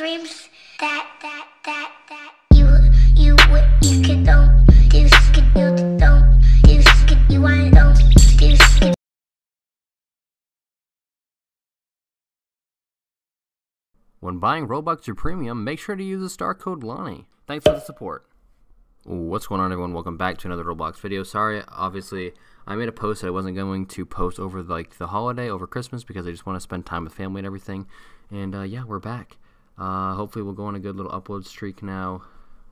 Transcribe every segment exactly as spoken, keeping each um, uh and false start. dreams that that that that you you what you could don't do skid you don't do skid you want don't do skid. When buying Robux or Premium, make sure to use the star code Lonnie. Thanks for the support. What's going on, everyone? Welcome back to another Roblox video. Sorry, obviously, I made a post that I wasn't going to post over like the holiday, over Christmas, because I just want to spend time with family and everything. And uh, yeah, we're back. Uh, hopefully, we'll go on a good little upload streak now.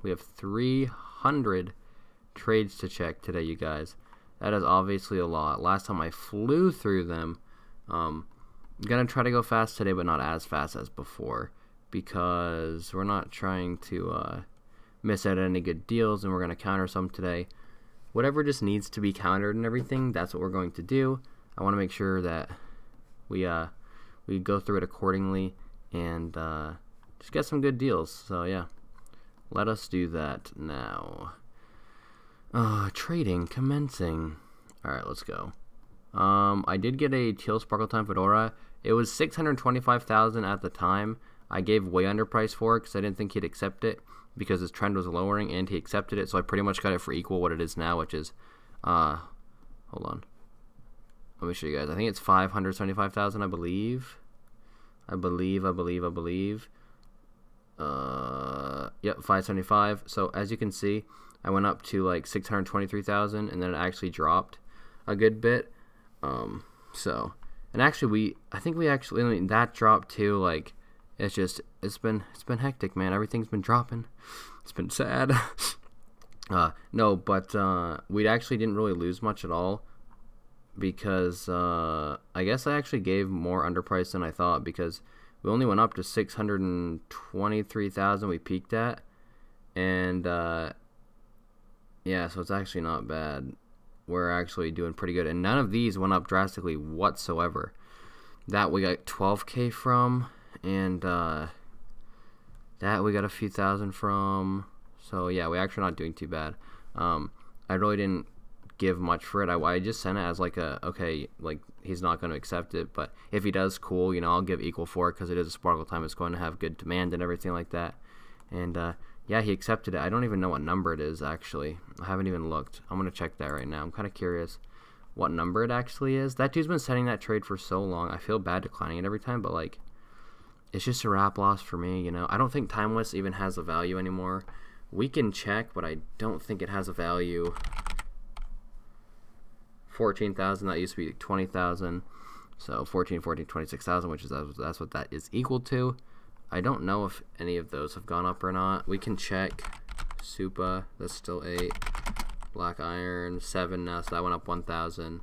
We have three hundred trades to check today, you guys. That is obviously a lot. Last time I flew through them. Um, I'm gonna try to go fast today, but not as fast as before, because we're not trying to Uh, miss out on any good deals, and we're going to counter some today. Whatever just needs to be countered and everything, that's what we're going to do. I want to make sure that we uh we go through it accordingly and uh just get some good deals. So yeah, let us do that now. Uh trading commencing. All right, let's go. um I did get a Teal Sparkle Time Fedora. It was six hundred twenty-five thousand at the time. I gave way underpriced for it because I didn't think he'd accept it, because his trend was lowering, and he accepted it, so I pretty much got it for equal what it is now, which is, uh, hold on, let me show you guys. I think it's five hundred seventy-five thousand, I believe, I believe, I believe, I believe, uh, yep, five seventy-five, so as you can see, I went up to like six hundred twenty-three thousand, and then it actually dropped a good bit, um, so, and actually we, I think we actually, I mean, that dropped too, like, It's just, it's been, it's been hectic, man. Everything's been dropping. It's been sad. uh, no, but uh, we actually didn't really lose much at all, because uh, I guess I actually gave more underpriced than I thought, because we only went up to six hundred twenty-three thousand we peaked at, and uh, yeah, so it's actually not bad. We're actually doing pretty good, and none of these went up drastically whatsoever. That we got twelve K from, and uh, that we got a few thousand from, so yeah, we're actually not doing too bad. um, I really didn't give much for it. I, I just sent it as like a, okay, like he's not going to accept it, but if he does, cool, you know, I'll give equal for it, because it is a Sparkle Time, it's going to have good demand and everything like that. And uh, yeah, he accepted it. I don't even know what number it is, actually. I haven't even looked. I'm going to check that right now. I'm kind of curious what number it actually is. That dude's been setting that trade for so long. I feel bad declining it every time, but like, it's just a wrap loss for me, you know. I don't think Timeless even has a value anymore. We can check, but I don't think it has a value. fourteen thousand, that used to be twenty thousand. So fourteen, fourteen, twenty-six thousand, which is that's what that is equal to. I don't know if any of those have gone up or not. We can check. Supa, that's still eight. Black Iron, seven now, so that went up one thousand.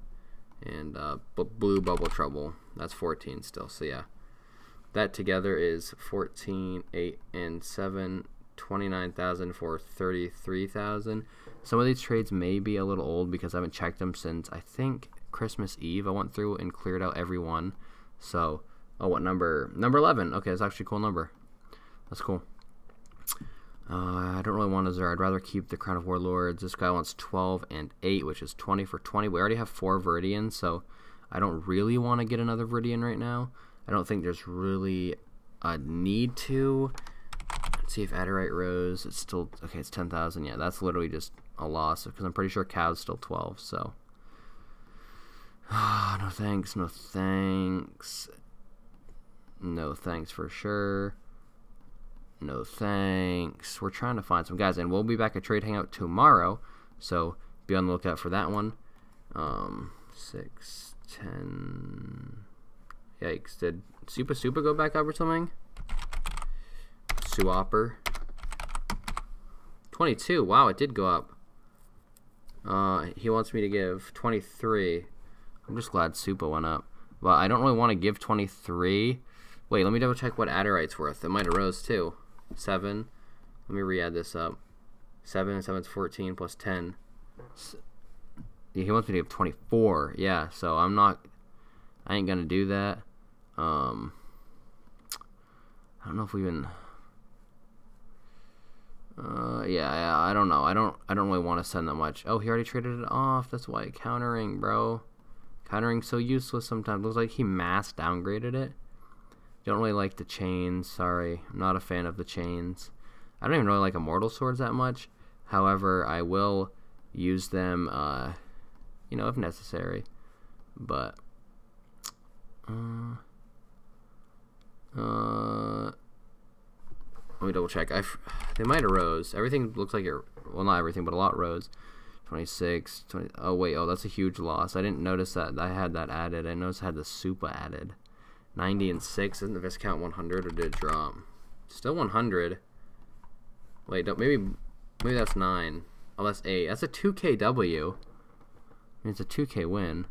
And uh, Blue Bubble Trouble, that's fourteen still, so yeah. That together is fourteen, eight, and seven, twenty-nine thousand for thirty-three thousand. Some of these trades may be a little old because I haven't checked them since, I think, Christmas Eve. I went through and cleared out every one. So, oh, what number? Number eleven. Okay, that's actually a cool number. That's cool. Uh, I don't really want a Zara. I'd rather keep the Crown of Warlords. This guy wants twelve and eight, which is twenty for twenty. We already have four Viridians, so I don't really want to get another Viridian right now. I don't think there's really a need to. Let's see if Adderite rose. It's still, okay, it's ten thousand. Yeah, that's literally just a loss, because I'm pretty sure Cow's still twelve, so. Oh, no thanks, no thanks. No thanks for sure. No thanks. We're trying to find some guys, and we'll be back at Trade Hangout tomorrow, so be on the lookout for that one. Um, six, ten... Yikes, did Supa Supa go back up or something? Suopper. twenty-two, wow, it did go up. Uh, he wants me to give twenty-three. I'm just glad Supa went up. Well, I don't really want to give twenty-three. Wait, let me double check what Adderite's worth. It might have rose too. seven. Let me re-add this up. seven and seven is fourteen plus ten. Yeah, he wants me to give twenty-four. Yeah, so I'm not... I ain't gonna do that. Um, I don't know if we even. Uh, yeah, yeah, I don't know. I don't. I don't really want to send that much. Oh, he already traded it off. That's why countering, bro. Countering so useless sometimes. Looks like he mass downgraded it. Don't really like the chains, sorry. I'm not a fan of the chains. I don't even really like immortal swords that much. However, I will use them, uh, you know, if necessary. But, uh, uh, let me double check. I they might have rose. Everything looks like it, well, not everything, but a lot rose. twenty-six, twenty, oh wait, oh, that's a huge loss. I didn't notice that I had that added. I noticed I had the super added. ninety and six, isn't the Viscount one hundred or did it drop? Still one hundred. Wait, don't, maybe maybe that's nine. Oh, that's eight. That's a two K W. I mean, it's a two K win.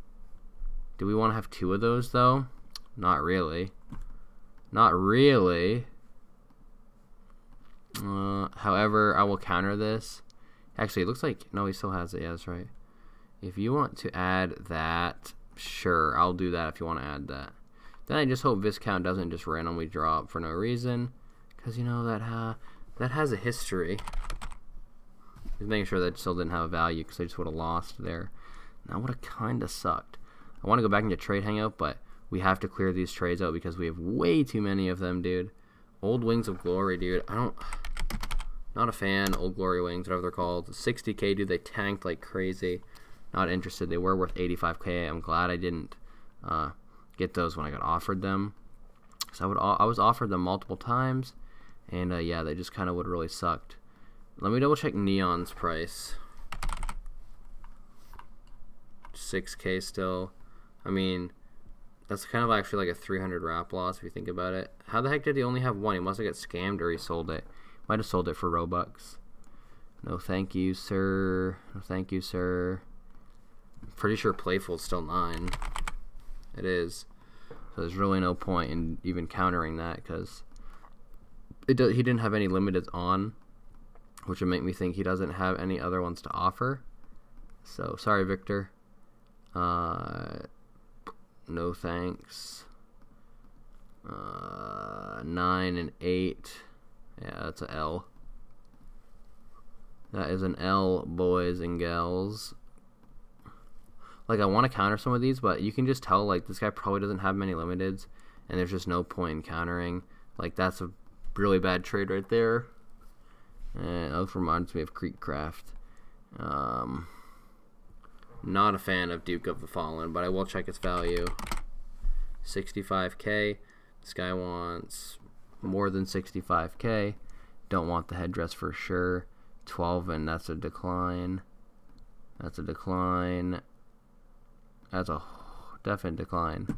Do we want to have two of those, though? Not really. Not really. Uh, however, I will counter this. Actually, it looks like... No, he still has it. Yeah, that's right. If you want to add that, sure, I'll do that if you want to add that. Then I just hope Viscount doesn't just randomly drop for no reason. Because, you know, that, uh, that has a history. Just making sure that still didn't have a value because I just would have lost there. That would have kind of sucked. I want to go back into trade hangout, but we have to clear these trades out because we have way too many of them, dude. Old Wings of Glory, dude. I don't... Not a fan. Old Glory Wings, whatever they're called. sixty K, dude. They tanked like crazy. Not interested. They were worth eighty-five K. I'm glad I didn't uh, get those when I got offered them. So I would, I was offered them multiple times, and uh, yeah, they just kind of would really sucked. Let me double check Neon's price. six K still. I mean, that's kind of actually like a three hundred wrap loss if you think about it. How the heck did he only have one? He must have got scammed or he sold it. Might have sold it for Robux. No thank you, sir. No thank you, sir. I'm pretty sure Playful's still nine. It is. So there's really no point in even countering that because he didn't have any limiteds on, which would make me think he doesn't have any other ones to offer. So sorry, Victor. Uh, no thanks. Uh, nine and eight. Yeah, that's an L. That is an L, boys and gals. Like, I want to counter some of these, but you can just tell, like, this guy probably doesn't have many limiteds, and there's just no point in countering. Like, that's a really bad trade right there. And that reminds me of Creekcraft. Um, not a fan of Duke of the Fallen, but I will check its value. sixty-five K. This guy wants... more than sixty-five K. Don't want the headdress for sure. twelve, and that's a decline. That's a decline. That's a definite decline.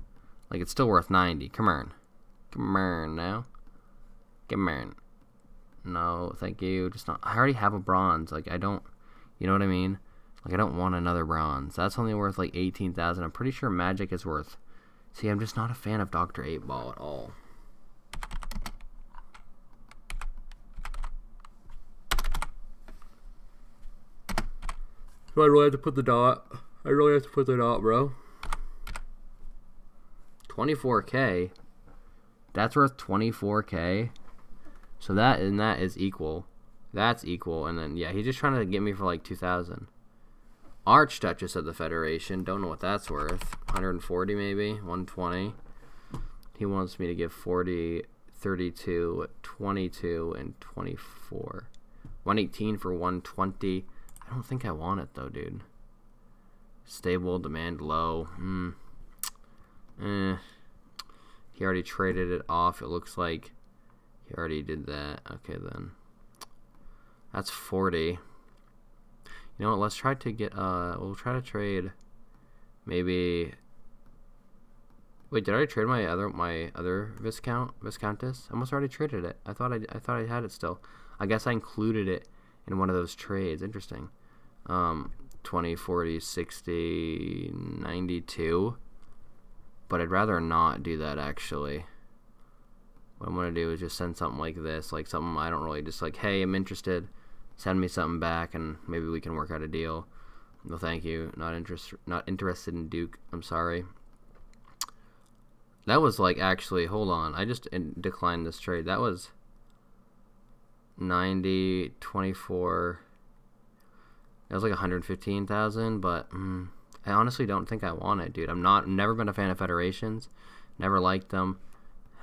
Like, it's still worth ninety. Come on. Come on now. Come on. No, thank you. Just not. I already have a bronze. Like, I don't, you know what I mean? Like, I don't want another bronze. That's only worth like eighteen thousand. I'm pretty sure magic is worth. See, I'm just not a fan of Doctor Eightball at all. Do I really have to put the dot? I really have to put the dot, bro. twenty-four K. That's worth twenty-four K. So that and that is equal. That's equal. And then, yeah, he's just trying to get me for like two thousand. Archduchess of the Federation. Don't know what that's worth. one hundred forty maybe. one twenty. He wants me to give forty, thirty-two, twenty-two, and twenty-four. one eighteen for one twenty. I don't think I want it though, dude. Stable, demand low. Hmm. Eh. He already traded it off, it looks like. He already did that. Okay, then. That's forty. You know what? Let's try to get, uh, we'll try to trade maybe. Wait, did I already trade my other, my other Viscount, Viscountess? I almost already traded it. I thought I, I thought I had it still. I guess I included it in one of those trades. Interesting. Um, twenty, forty, sixty, ninety-two. But I'd rather not do that, actually. What I'm going to do is just send something like this, like something I don't really just like, hey, I'm interested, send me something back, and maybe we can work out a deal. No, thank you. Not interest, not interested in Duke. I'm sorry. That was like, actually, hold on. I just declined this trade. That was... ninety, twenty-four, that was like one hundred fifteen thousand, but mm, I honestly don't think I want it, dude. I'm not, never been a fan of federations, never liked them.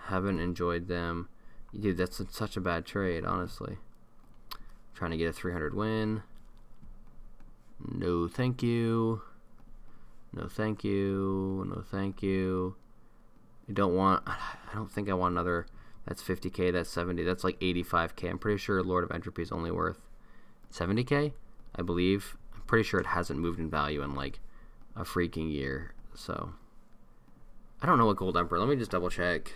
haven't enjoyed them. Dude, that's a, such a bad trade, honestly. Trying to get a three hundred win. No thank you. No thank you. No thank you. I don't want, I don't think I want another. That's fifty K, that's seventy, that's like eighty-five K. I'm pretty sure Lord of Entropy is only worth seventy K, I believe. I'm pretty sure it hasn't moved in value in like a freaking year, so. I don't know what Gold Emperor, let me just double check.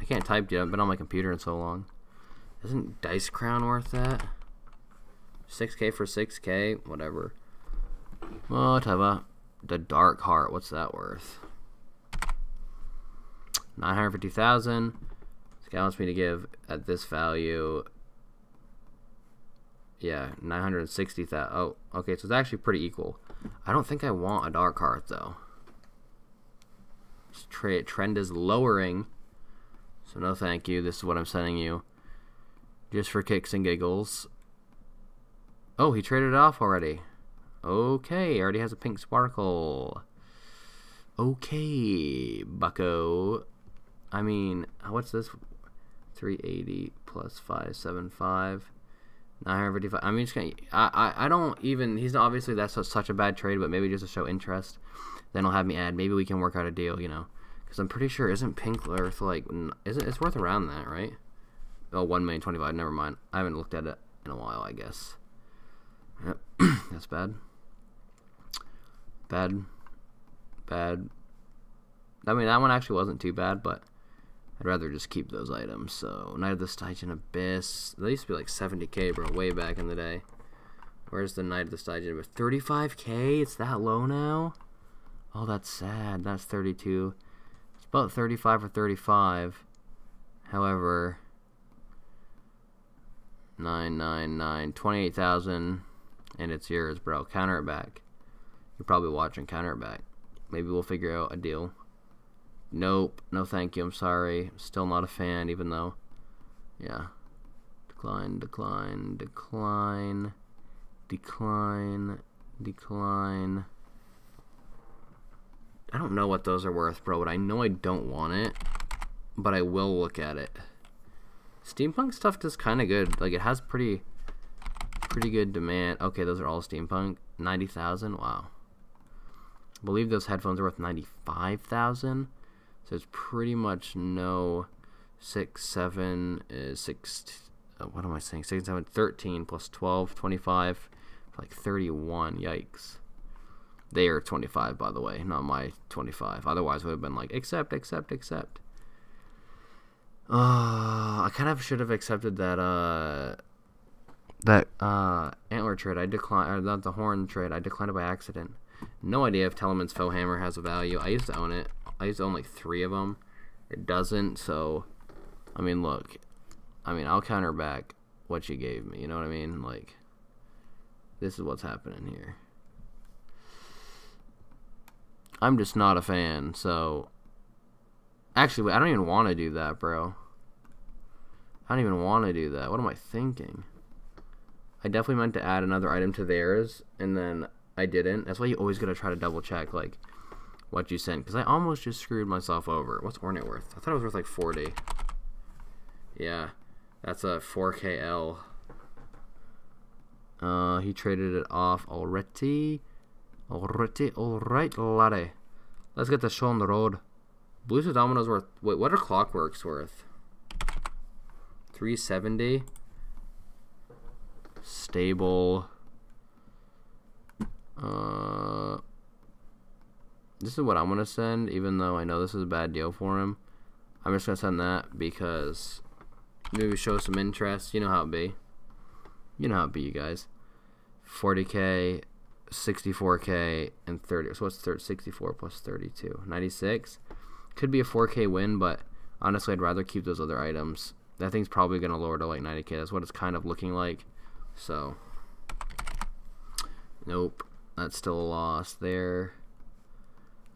I can't type yet, I've been on my computer in so long. Isn't Dice Crown worth that? six K for six K, whatever. Whatever. The Dark Heart, what's that worth? nine hundred fifty thousand. This guy wants me to give at this value. Yeah, nine hundred sixty thousand. Oh, okay, so it's actually pretty equal. I don't think I want a Dark Heart though. This tra trend is lowering. So no thank you. This is what I'm sending you. Just for kicks and giggles. Oh, he traded it off already. Okay, already has a pink sparkle. Okay, bucko. I mean, what's this? three eighty plus five seventy-five. nine fifty-five. I'm just gonna. I, I, I don't even. He's obviously, that's a, such a bad trade, but maybe just to show interest. Then he'll have me add. Maybe we can work out a deal, you know. Because I'm pretty sure, isn't Pink Earth like. Isn't, it's worth around that, right? Oh, one million twenty-five. Never mind. I haven't looked at it in a while, I guess. Yep. That's bad. Bad. Bad. I mean, that one actually wasn't too bad, but I'd rather just keep those items. So, Knight of the Stygian Abyss. They used to be like seventy K, bro, way back in the day. Where's the Knight of the Stygian Abyss? thirty-five K? It's that low now? Oh, that's sad. That's thirty-two. It's about thirty-five or thirty-five. However, nine nine nine, twenty-eight thousand, and it's yours, bro. Counter it back. You're probably watching, counter it back. Maybe we'll figure out a deal. Nope. No thank you. I'm sorry. Still not a fan, even though. Yeah. Decline, decline, decline, decline, decline. I don't know what those are worth, bro, but I know I don't want it, but I will look at it. Steampunk stuff is kind of good. Like, it has pretty, pretty good demand. Okay, those are all steampunk. ninety thousand? Wow. I believe those headphones are worth ninety-five thousand, so it's pretty much no six seven is six, uh, what am I saying, six seven, thirteen plus twelve, twenty-five, like thirty-one. Yikes. They are twenty-five, by the way, not my twenty-five, otherwise it would have been like accept, accept, accept. uh I kind of should have accepted that uh that uh antler trade. I declined, or not the horn trade. I declined it by accident. No idea if Telemann's Foe Hammer has a value. I used to own it. I used to own like three of them. It doesn't, so I mean, look, I mean, I'll counter back what you gave me, you know what I mean? Like, this is what's happening here. I'm just not a fan, so actually, I don't even want to do that, bro. I don't even want to do that. What am I thinking? I definitely meant to add another item to theirs, and then I didn't. That's why you always gotta try to double check like what you sent, because I almost just screwed myself over. What's Ornate worth? I thought it was worth like forty. Yeah, that's a four K L. Uh, he traded it off already. Already, alright, laddie. Let's get the show on the road. Blues of Domino's worth. Wait, what are Clockworks worth? three seventy. Stable. Uh, this is what I'm gonna send, even though I know this is a bad deal for him. I'm just gonna send that because maybe show some interest. You know how it be. You know how it be, you guys. forty K, sixty-four K, and thirty. So what's third? sixty-four plus thirty-two, ninety-six. Could be a four K win, but honestly, I'd rather keep those other items. That thing's probably gonna lower to like ninety K. That's what it's kind of looking like. So, nope. That's still a loss there.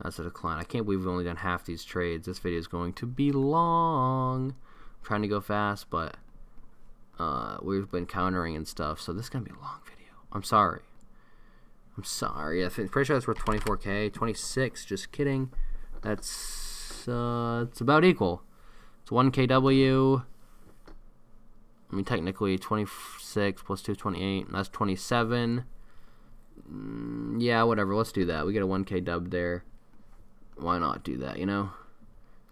That's a decline. I can't believe we've only done half these trades. This video is going to be long. I'm trying to go fast, but uh, we've been countering and stuff, so this is going to be a long video. I'm sorry. I'm sorry. I'm pretty sure that's worth twenty-four K. twenty-six, just kidding. That's it's uh, it's about equal. It's one K W. I mean, technically twenty-six plus two, twenty-eight. That's twenty-seven. Mm, yeah, whatever. Let's do that. We get a one K dub there. Why not do that, you know?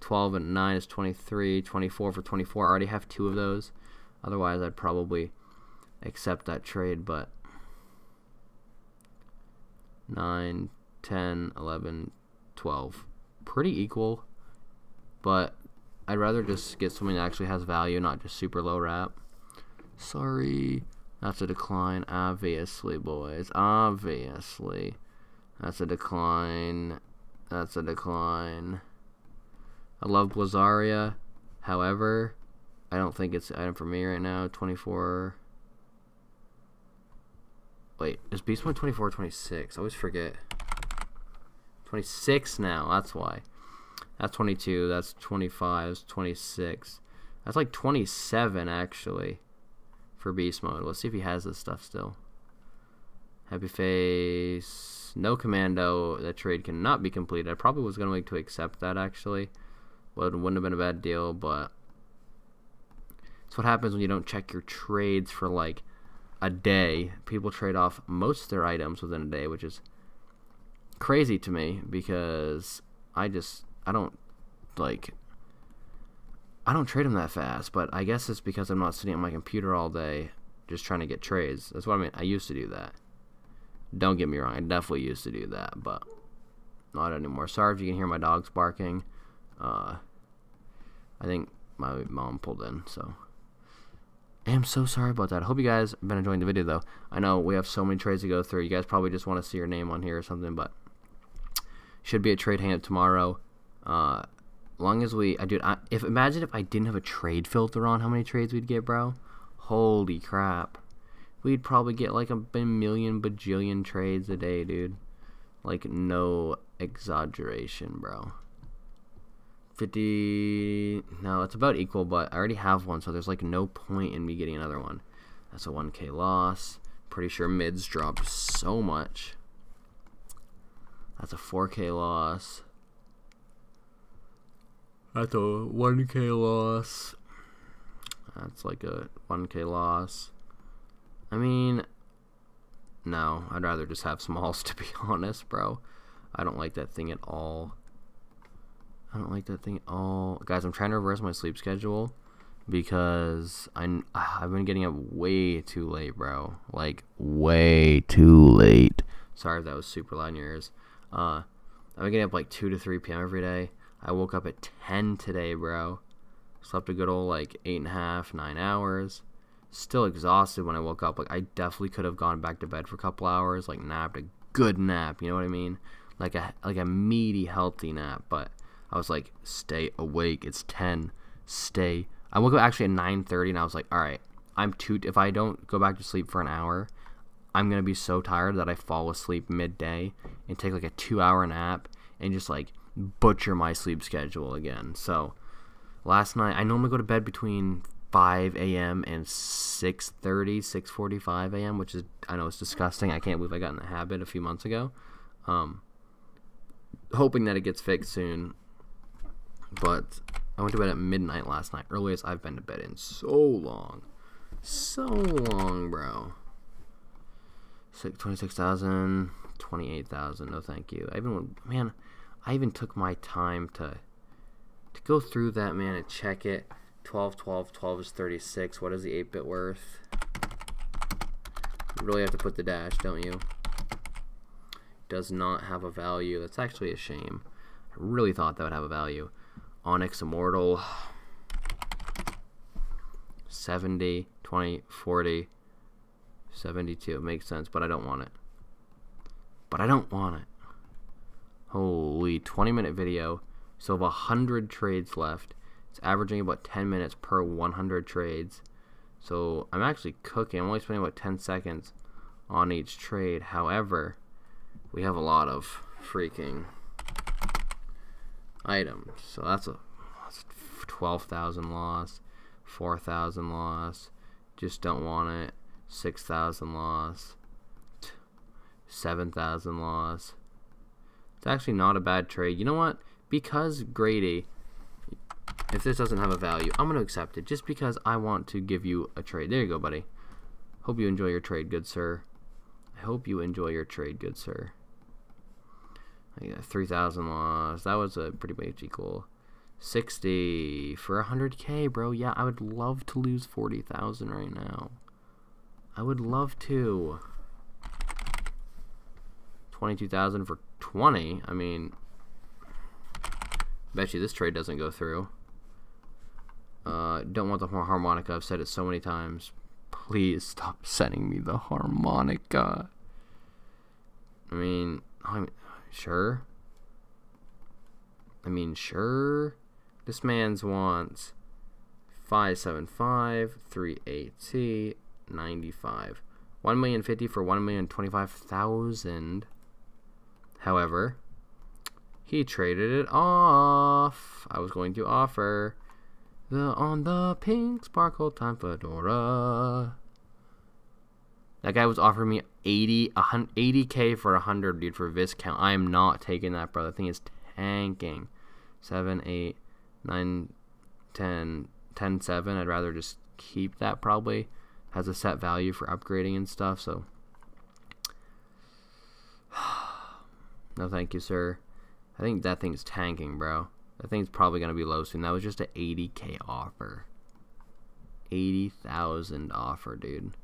twelve and nine is twenty-three. twenty-four for twenty-four. I already have two of those. Otherwise, I'd probably accept that trade, but... nine, ten, eleven, twelve. Pretty equal, but I'd rather just get something that actually has value, not just super low wrap. Sorry. That's a decline, obviously, boys. Obviously. That's a decline. That's a decline. I love Blazaria. However, I don't think it's an item for me right now. twenty-four. Wait, is Beast Mode twenty-four or twenty-six? I always forget. twenty-six now, that's why. That's twenty-two, that's twenty-five, that's twenty-six. That's like twenty-seven, actually, for Beast Mode. Let's see if he has this stuff still. Happy Face. No Commando. That trade cannot be completed. I probably was going to wait to accept that, actually. Well, it wouldn't have been a bad deal, but... That's what happens when you don't check your trades for, like, a day. People trade off most of their items within a day, which is crazy to me, because I just I don't like I don't trade them that fast. But I guess it's because I'm not sitting at my computer all day just trying to get trades. That's what I mean. I used to do that, don't get me wrong. I definitely used to do that, but not anymore. Sorry if you can hear my dogs barking. uh, I think my mom pulled in, so I am so sorry about that. I hope you guys have been enjoying the video, though. I know we have so many trades to go through. You guys probably just want to see your name on here or something, but should be a trade hangup tomorrow. Uh, long as we, I dude, I, if imagine if I didn't have a trade filter on, how many trades we'd get, bro? Holy crap, we'd probably get like a million bajillion trades a day, dude. Like no exaggeration, bro. fifty, no, it's about equal, but I already have one, so there's like no point in me getting another one. That's a one K loss. Pretty sure mids dropped so much. That's a four K loss. That's a one K loss. That's like a one K loss. I mean, no, I'd rather just have smalls, to be honest, bro. I don't like that thing at all. I don't like that thing at all. Guys, I'm trying to reverse my sleep schedule because I'm, I've been getting up way too late, bro. Like, way too late. Sorry if that was super loud in your ears. Uh, I've been getting up like two to three P M every day. I woke up at ten today, bro. Slept a good old like eight and a half, nine hours. Still exhausted when I woke up. Like, I definitely could have gone back to bed for a couple hours. Like, napped a good nap, you know what I mean? Like a, like a meaty, healthy nap, but... I was like, stay awake. It's ten. Stay. I woke up actually at nine thirty, and I was like, all right, I'm too. If I don't go back to sleep for an hour, I'm gonna be so tired that I fall asleep midday and take like a two-hour nap and just like butcher my sleep schedule again. So last night, I normally go to bed between five A M and six thirty, six forty-five A M, which is, I know it's disgusting. I can't believe I got in the habit a few months ago. Um, hoping that it gets fixed soon. But I went to bed at midnight last night. Earliest I've been to bed in so long. So long, bro. twenty-six thousand, twenty-eight thousand. No, thank you. I even, man, I even took my time to to go through that, man, and check it. twelve, twelve, twelve is thirty-six. What is the eight bit worth? You really have to put the dash, don't you? Does not have a value. That's actually a shame. I really thought that would have a value. Onyx Immortal, seventy, twenty, forty, seventy-two. It makes sense, but I don't want it. But I don't want it. Holy, twenty minute video. So of one hundred trades left. It's averaging about ten minutes per one hundred trades. So I'm actually cooking. I'm only spending about ten seconds on each trade. However, we have a lot of freaking... items. So that's a twelve thousand loss, four thousand loss, just don't want it, six thousand loss, seven thousand loss. It's actually not a bad trade. You know what? because greedy. If this doesn't have a value, I'm going to accept it just because I want to give you a trade. There you go, buddy. Hope you enjoy your trade, good sir. I hope you enjoy your trade, good sir. I got three thousand loss. That was a pretty much equal. sixty for one hundred K, bro. Yeah, I would love to lose forty thousand right now. I would love to. twenty-two thousand for twenty. I mean, bet you this trade doesn't go through. Uh, don't want the harmonica. I've said it so many times. Please stop sending me the harmonica. I mean, I'm sure. I mean, sure. This man's wants five seven five, three eighty, ninety-five. one million fifty for one million twenty-five thousand. However, he traded it off. I was going to offer the on the Pink Sparkle Time Fedora. That guy was offering me eighty, one hundred, eighty K for one hundred, dude, for Viscount. I am not taking that, bro. The thing is tanking. seven, eight, nine, ten, ten, seven. I'd rather just keep that probably. Has a set value for upgrading and stuff, so no thank you, sir. I think that thing's tanking, bro. That thing's probably gonna be low soon. That was just an eighty K offer, eighty thousand offer, dude.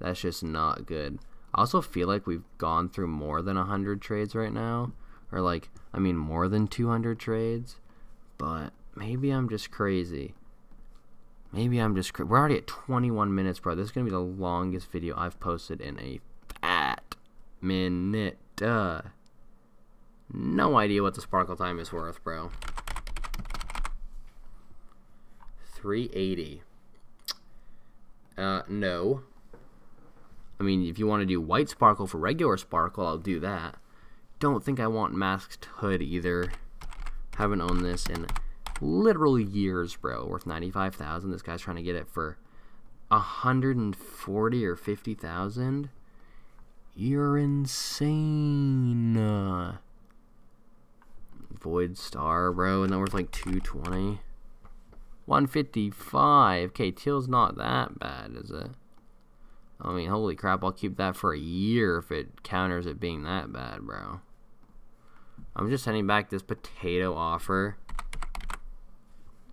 That's just not good. I also feel like we've gone through more than one hundred trades right now, or like, I mean more than two hundred trades, but maybe I'm just crazy. Maybe I'm just... We're already at twenty-one minutes, bro. This is going to be the longest video I've posted in a fat minute. Uh, no idea what the Sparkle Time is worth, bro. three eighty. Uh, no. I mean, if you want to do White Sparkle for regular Sparkle, I'll do that. Don't think I want Masked Hood either. Haven't owned this in... literal years, bro. Worth ninety-five thousand. This guy's trying to get it for one hundred forty or fifty thousand. You're insane. Uh, Void Star, bro, and that worth like two twenty. one fifty-five. Okay, Teal's not that bad, is it? I mean, holy crap, I'll keep that for a year if it counters it being that bad, bro. I'm just sending back this potato offer.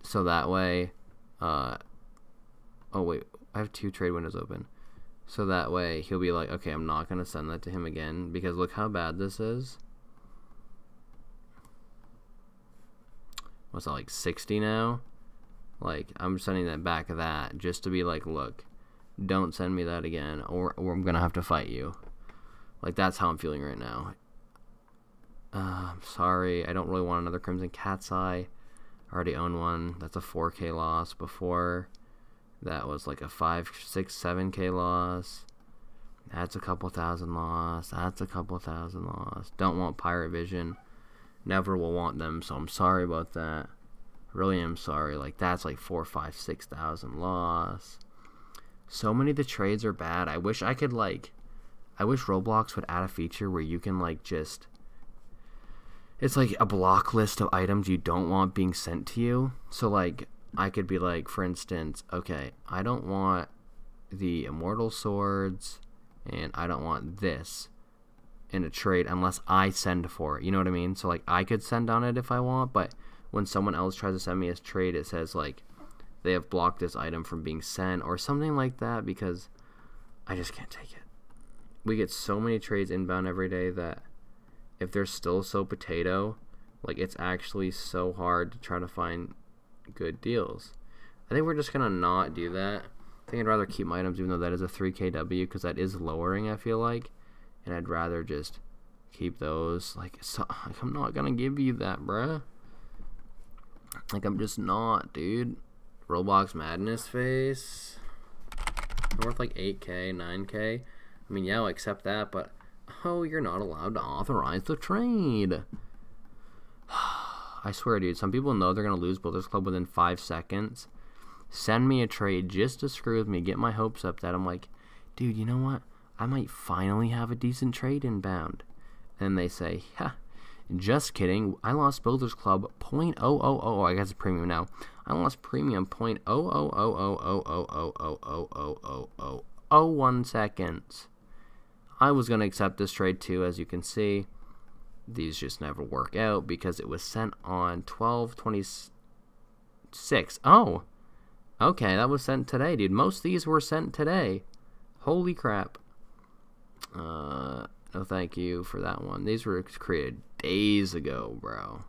So that way, uh, oh wait, I have two trade windows open. So that way he'll be like, okay, I'm not going to send that to him again because look how bad this is. What's that, like sixty now? Like, I'm sending that back of that just to be like, look, don't send me that again or, or I'm going to have to fight you. Like, that's how I'm feeling right now. Uh, I'm sorry. I don't really want another Crimson Cat's Eye. Already own one. That's a four K loss. Before that was like a five, six, seven K loss. That's a couple thousand loss. That's a couple thousand loss. Don't want Pirate Vision. Never will want them, so I'm sorry about that. Really am sorry. Like, that's like four, five, six thousand loss. So many of the trades are bad. I wish I could like I wish Roblox would add a feature where you can like just it's like a block list of items you don't want being sent to you. So like, I could be like, for instance, okay, I don't want the immortal swords and I don't want this in a trade unless I send for it. You know what I mean? So like, I could send on it if I want, but when someone else tries to send me a trade, it says like they have blocked this item from being sent or something like that because I just can't take it. We get so many trades inbound every day that if they're still so potato, like, it's actually so hard to try to find good deals. I think we're just gonna not do that. I think I'd rather keep my items, even though that is a three K W, because that is lowering, I feel like, and I'd rather just keep those. Like, so, like, I'm not gonna give you that, bruh. Like, I'm just not, dude. Roblox Madness Face, I'm worth like eight K, nine K. I mean, yeah, I'll accept that, but oh, you're not allowed to authorize the trade. I swear, dude, some people know they're going to lose Builders Club within five seconds. Send me a trade just to screw with me, get my hopes up that I'm like, dude, you know what? I might finally have a decent trade inbound. And they say, yeah, Just kidding. I lost Builders Club zero point zero zero zero. I guess it's premium now. I lost premium zero point zero zero zero zero zero zero zero zero zero zero zero zero one seconds. I was going to accept this trade too, as you can see. These just never work out because it was sent on twelve twenty-six. Oh, okay, that was sent today, dude. Most of these were sent today. Holy crap. Uh, no thank you for that one. These were created days ago, bro.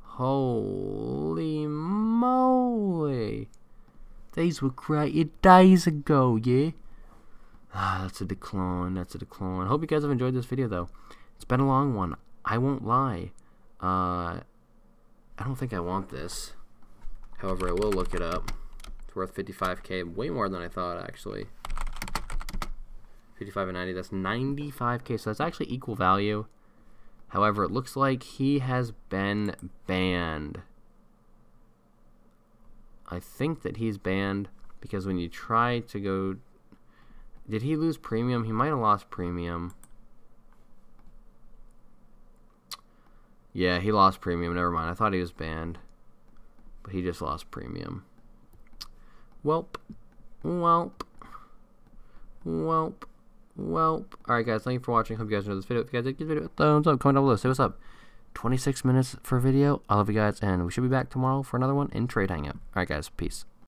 Holy moly. These were created days ago, yeah? Ah, that's a decline, that's a decline. I hope you guys have enjoyed this video, though. It's been a long one. I won't lie. Uh, I don't think I want this. However, I will look it up. It's worth fifty-five K, way more than I thought, actually. fifty-five and ninety, that's ninety-five K, so that's actually equal value. However, it looks like he has been banned. I think that he's banned because when you try to go... Did he lose premium? He might have lost premium. Yeah, he lost premium. Never mind. I thought he was banned. But he just lost premium. Welp. Welp. Welp. Welp. Alright guys, thank you for watching. Hope you guys enjoyed this video. If you guys did, give this video a thumbs up. Comment down below. Say what's up. twenty-six minutes for a video. I love you guys, and we should be back tomorrow for another one in Trade Hangout. Alright guys, peace.